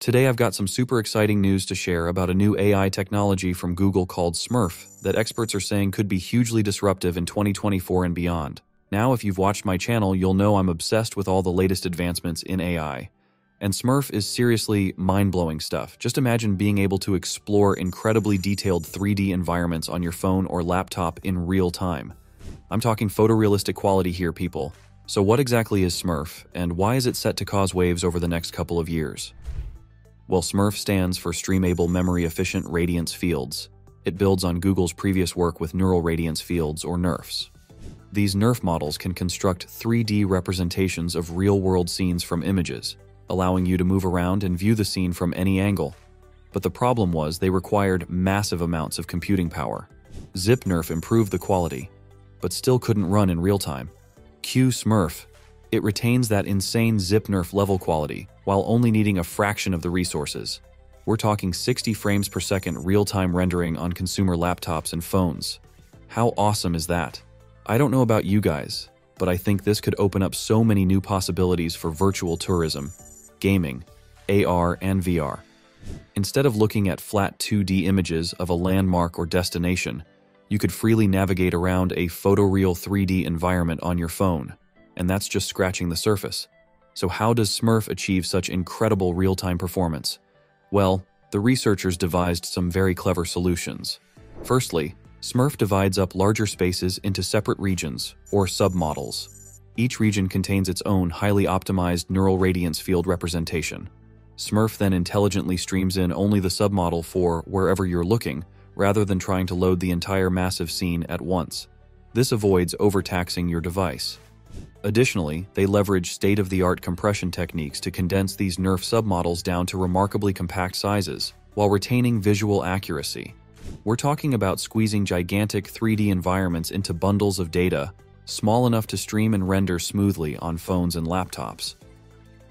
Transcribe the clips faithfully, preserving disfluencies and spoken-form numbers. Today I've got some super exciting news to share about a new A I technology from Google called SMERF that experts are saying could be hugely disruptive in twenty twenty-four and beyond. Now, if you've watched my channel, you'll know I'm obsessed with all the latest advancements in A I. And SMERF is seriously mind-blowing stuff. Just imagine being able to explore incredibly detailed three D environments on your phone or laptop in real time. I'm talking photorealistic quality here, people. So what exactly is SMERF, and why is it set to cause waves over the next couple of years? Well, SMERF stands for Streamable Memory Efficient Radiance Fields. It builds on Google's previous work with Neural Radiance Fields, or NERFs. These NERF models can construct three D representations of real-world scenes from images, allowing you to move around and view the scene from any angle. But the problem was they required massive amounts of computing power. ZipNerf improved the quality, but still couldn't run in real time. Cue SMERF. It retains that insane ZipNerf level quality, while only needing a fraction of the resources. We're talking sixty frames per second real-time rendering on consumer laptops and phones. How awesome is that? I don't know about you guys, but I think this could open up so many new possibilities for virtual tourism, gaming, A R, and V R. Instead of looking at flat two D images of a landmark or destination, you could freely navigate around a photoreal three D environment on your phone. And that's just scratching the surface. So how does SMERF achieve such incredible real-time performance? Well, the researchers devised some very clever solutions. Firstly, SMERF divides up larger spaces into separate regions, or submodels. Each region contains its own highly optimized neural radiance field representation. SMERF then intelligently streams in only the submodel for wherever you're looking, rather than trying to load the entire massive scene at once. This avoids overtaxing your device. Additionally, they leverage state-of-the-art compression techniques to condense these NERF submodels down to remarkably compact sizes, while retaining visual accuracy. We're talking about squeezing gigantic three D environments into bundles of data, small enough to stream and render smoothly on phones and laptops.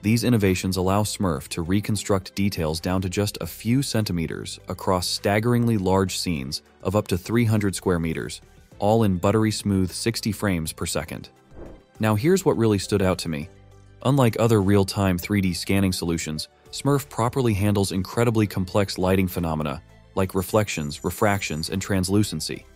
These innovations allow SMERF to reconstruct details down to just a few centimeters across staggeringly large scenes of up to three hundred square meters, all in buttery smooth sixty frames per second. Now here's what really stood out to me. Unlike other real-time three D scanning solutions, SMERF properly handles incredibly complex lighting phenomena like reflections, refractions, and translucency.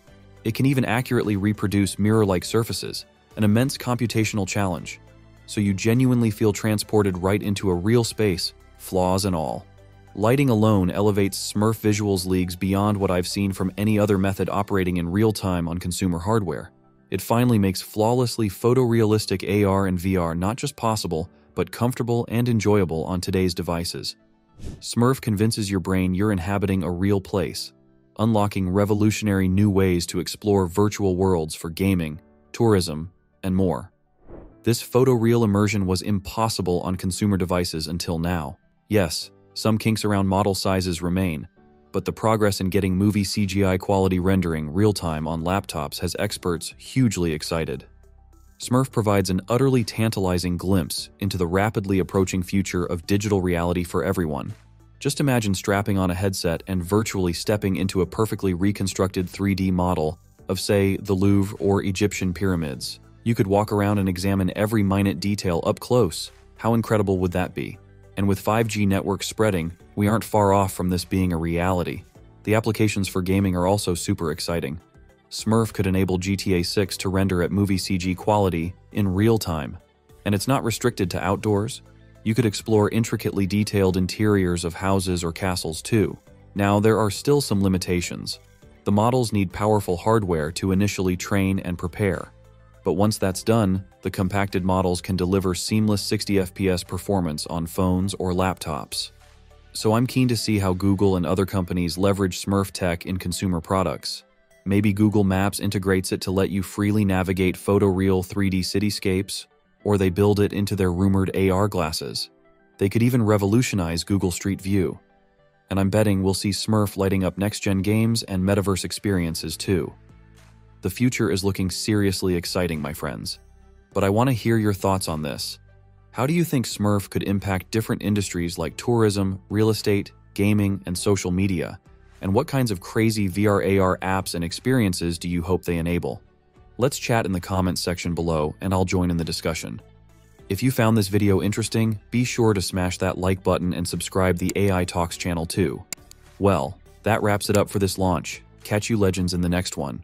It can even accurately reproduce mirror-like surfaces, an immense computational challenge. So you genuinely feel transported right into a real space, flaws and all. Lighting alone elevates SMERF visuals leagues beyond what I've seen from any other method operating in real time on consumer hardware. It finally makes flawlessly photorealistic A R and V R not just possible, but comfortable and enjoyable on today's devices. SMERF convinces your brain you're inhabiting a real place, unlocking revolutionary new ways to explore virtual worlds for gaming, tourism, and more. This photoreal immersion was impossible on consumer devices until now. Yes, some kinks around model sizes remain, but the progress in getting movie C G I quality rendering real-time on laptops has experts hugely excited. SMERF provides an utterly tantalizing glimpse into the rapidly approaching future of digital reality for everyone. Just imagine strapping on a headset and virtually stepping into a perfectly reconstructed three D model of, say, the Louvre or Egyptian pyramids. You could walk around and examine every minute detail up close. How incredible would that be? And with five G networks spreading, we aren't far off from this being a reality. The applications for gaming are also super exciting. SMERF could enable G T A six to render at movie C G quality in real time. And it's not restricted to outdoors. You could explore intricately detailed interiors of houses or castles too. Now, there are still some limitations. The models need powerful hardware to initially train and prepare. But once that's done, the compacted models can deliver seamless sixty F P S performance on phones or laptops. So I'm keen to see how Google and other companies leverage SMERF tech in consumer products. Maybe Google Maps integrates it to let you freely navigate photoreal three D cityscapes, or they build it into their rumored A R glasses. They could even revolutionize Google Street View. And I'm betting we'll see SMERF lighting up next-gen games and metaverse experiences too. The future is looking seriously exciting, my friends. But I want to hear your thoughts on this. How do you think SMERF could impact different industries like tourism, real estate, gaming, and social media? And what kinds of crazy V R A R apps and experiences do you hope they enable? Let's chat in the comments section below and I'll join in the discussion. If you found this video interesting, be sure to smash that like button and subscribe the A I Talks channel too. Well, that wraps it up for this launch. Catch you legends in the next one.